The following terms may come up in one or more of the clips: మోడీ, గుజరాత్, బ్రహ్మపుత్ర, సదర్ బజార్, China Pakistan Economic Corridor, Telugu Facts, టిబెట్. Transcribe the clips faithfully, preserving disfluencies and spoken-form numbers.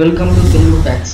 Welcome to Telugu Facts.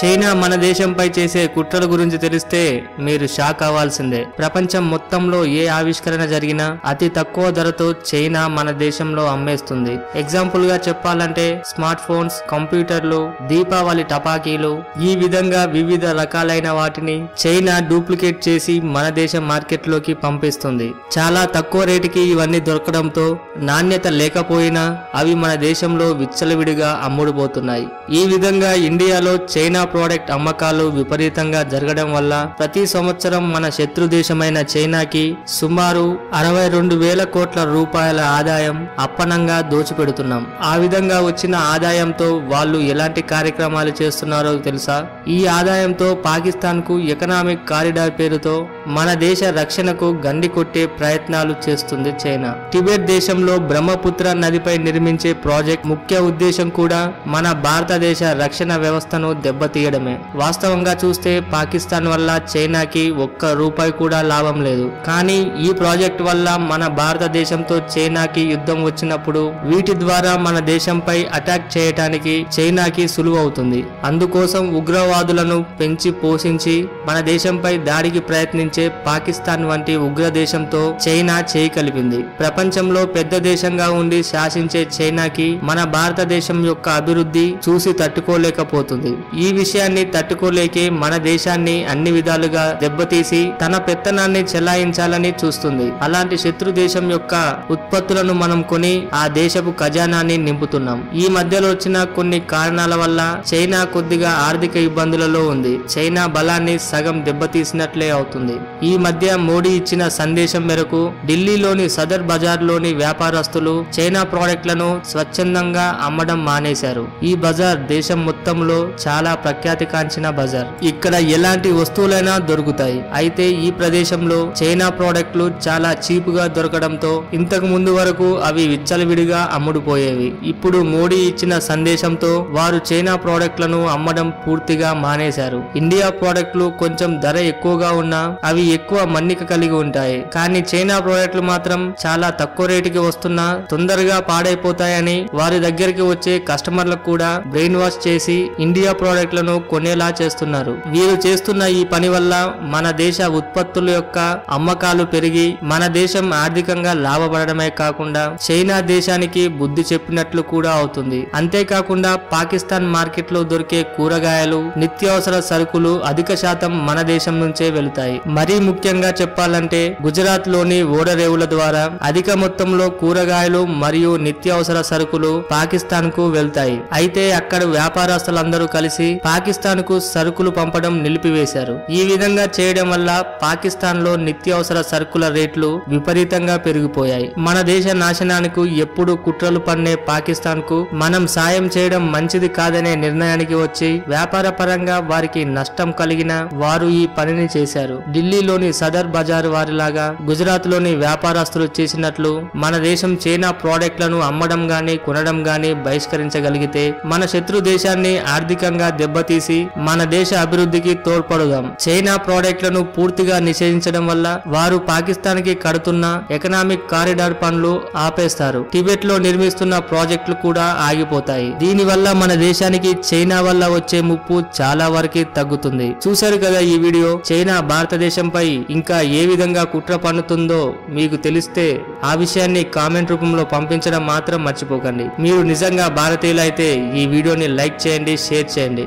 China మన దేశంపై చేసే కుట్రల గురించి తెలిస్తే మీరు షాక్ అవ్వాల్సిందే. ప్రపంచం మొత్తంలో ఏ ఆవిష్కరణ జరిగినా అతి తక్కువ ధరతో చైనా మన దేశంలో అమ్మేస్తుంది. ఎగ్జాంపుల్ గా చెప్పాలంటే స్మార్ట్ ఫోన్స్, కంప్యూటర్లు, దీపావళి టపాకీలు, ఈ విధంగా వివిధ రకాలైన వాటిని చైనా డూప్లికేట్ చేసి మన దేశ మార్కెట్ లోకి పంపిస్తుంది. చాలా తక్కువ రేటుకి ఇవన్నీ దొరకడంతో నాణ్యత లేకపోయినా అవి మన దేశంలో విచ్చలవిడిగా అమ్ముడుపోతున్నాయి. ఈ విధంగా ఇండియాలో చైనా ప్రోడక్ట్ అమ్మకాలు విపరీతంగా జరగడం వల్ల ప్రతి సంవత్సరం మన శత్రు దేశమైన చైనాకి సుమారు అరవై రెండు వేల కోట్ల రూపాయల ఆదాయం అప్పనంగా దోచిపెడుతున్నాం. ఆ విధంగా వచ్చిన ఆదాయంతో వాళ్ళు ఎలాంటి కార్యక్రమాలు చేస్తున్నారో తెలుసా? ఈ ఆదాయంతో పాకిస్తాన్ కు ఎకనామిక్ కారిడార్ పేరుతో మన దేశ రక్షణకు గండి కొట్టే ప్రయత్నాలు చేస్తుంది చైనా. టిబెట్ దేశంలో బ్రహ్మపుత్ర నదిపై నిర్మించే ప్రాజెక్ట్ ముఖ్య ఉద్దేశం కూడా మన భారతదేశ రక్షణ వ్యవస్థను దెబ్బతీయడమే. వాస్తవంగా చూస్తే పాకిస్తాన్ వల్ల చైనాకి ఒక్క రూపాయి కూడా లాభం లేదు. కానీ ఈ ప్రాజెక్ట్ వల్ల మన భారతదేశంతో చైనాకి యుద్ధం వచ్చినప్పుడు వీటి ద్వారా మన దేశంపై అటాక్ చేయటానికి చైనాకి సులువు అవుతుంది. అందుకోసం ఉగ్రవాదులను పెంచి పోషించి మన దేశంపై దాడికి ప్రయత్నించి పాకిస్తాన్ వంటి ఉగ్ర దేశంతో చైనా చేయి కలిపింది. ప్రపంచంలో పెద్ద దేశంగా ఉండి శాసించే చైనాకి మన భారతదేశం యొక్క అభివృద్ధి చూసి తట్టుకోలేకపోతుంది. ఈ విషయాన్ని తట్టుకోలేకే మన దేశాన్ని అన్ని విధాలుగా దెబ్బతీసి తన పెత్తనాన్ని చెలాయించాలని చూస్తుంది. అలాంటి శత్రు దేశం యొక్క ఉత్పత్తులను మనం కొని ఆ దేశపు ఖజానాన్ని నింపుతున్నాం. ఈ మధ్యలో వచ్చిన కొన్ని కారణాల వల్ల చైనా కొద్దిగా ఆర్థిక ఇబ్బందులలో ఉంది. చైనా బలాన్ని సగం దెబ్బతీసినట్లే అవుతుంది. ఈ మధ్య మోడీ ఇచ్చిన సందేశం మేరకు ఢిల్లీలోని సదర్ బజార్ లోని వ్యాపారస్తులు చైనా ప్రోడక్ట్లను స్వచ్ఛందంగా అమ్మడం మానేశారు. ఈ బజార్ దేశం మొత్తంలో చాలా ప్రఖ్యాతి కాంచిన బజార్. ఇక్కడ ఎలాంటి వస్తువులైనా దొరుకుతాయి. అయితే ఈ ప్రదేశంలో చైనా ప్రోడక్ట్లు చాలా చీప్ గా దొరకడంతో ఇంతకు ముందు వరకు అవి విచ్చలవిడిగా అమ్ముడుపోయేవి. ఇప్పుడు మోడీ ఇచ్చిన సందేశంతో వారు చైనా ప్రోడక్ట్లను అమ్మడం పూర్తిగా మానేశారు. ఇండియా ప్రోడక్ట్లు కొంచెం ధర ఎక్కువగా ఉన్నా అవి ఎక్కువ మన్నిక కలిగి ఉంటాయి. కానీ చైనా ప్రోడక్ట్లు మాత్రం చాలా తక్కువ రేటుకి వస్తున్నా తొందరగా పాడైపోతాయని వారి దగ్గరికి వచ్చే కస్టమర్లకు కూడా బ్రెయిన్ వాష్ చేసి ఇండియా ప్రోడక్ట్లను కొనేలా చేస్తున్నారు. వీరు చేస్తున్న ఈ పని వల్ల మన దేశ ఉత్పత్తుల యొక్క అమ్మకాలు పెరిగి మన దేశం ఆర్థికంగా లాభపడడమే కాకుండా చైనా దేశానికి బుద్ధి చెప్పినట్లు కూడా అవుతుంది. అంతేకాకుండా పాకిస్తాన్ మార్కెట్ లో దొరికే కూరగాయలు, నిత్యావసర సరుకులు అధిక శాతం మన దేశం నుంచే వెళుతాయి. మరీ ముఖ్యంగా చెప్పాలంటే గుజరాత్ లోని ఓడరేవుల ద్వారా అధిక మొత్తంలో కూరగాయలు మరియు నిత్యావసర సరుకులు పాకిస్తాన్ కు వెళ్తాయి. అయితే అక్కడ వ్యాపారస్తులందరూ కలిసి పాకిస్తాన్ కు సరుకులు పంపడం నిలిపివేశారు. ఈ విధంగా చేయడం వల్ల పాకిస్తాన్ లో నిత్యావసర సరుకుల రేట్లు విపరీతంగా పెరిగిపోయాయి. మన దేశ నాశనానికి ఎప్పుడు కుట్రలు పన్నే పాకిస్తాన్ కు మనం సాయం చేయడం మంచిది కాదనే నిర్ణయానికి వచ్చి వ్యాపార పరంగా వారికి నష్టం కలిగిన వారు ఈ పనిని చేశారు. ఢిల్లీలోని సదర్ బజార్ వారిలాగా గుజరాత్ లోని వ్యాపారస్తులు చేసినట్లు మన దేశం చైనా ప్రోడక్ట్లను అమ్మడం గాని కొనడం గాని బహిష్కరించగలిగితే మన శత్రు దేశాన్ని ఆర్థికంగా దెబ్బతీసి మన దేశ అభివృద్ధికి తోడ్పడుదాం. చైనా ప్రోడక్ట్లను పూర్తిగా నిషేధించడం వల్ల వారు పాకిస్తాన్ కి కడుతున్న ఎకనామిక్ కారిడార్ పనులు ఆపేస్తారు. టిబెట్ లో నిర్మిస్తున్న ప్రాజెక్టులు కూడా ఆగిపోతాయి. దీనివల్ల మన దేశానికి చైనా వల్ల వచ్చే ముప్పు చాలా వరకు తగ్గుతుంది. చూశారు కదా ఈ వీడియో. చైనా భారత దేశంపై ఇంకా ఏ విధంగా కుట్ర పన్నుతుందో మీకు తెలిస్తే ఆ విషయాన్ని కామెంట్ రూపంలో పంపించడం మాత్రం మర్చిపోకండి. మీరు నిజంగా భారతీయులైతే ఈ వీడియోని లైక్ చేయండి, షేర్ చేయండి.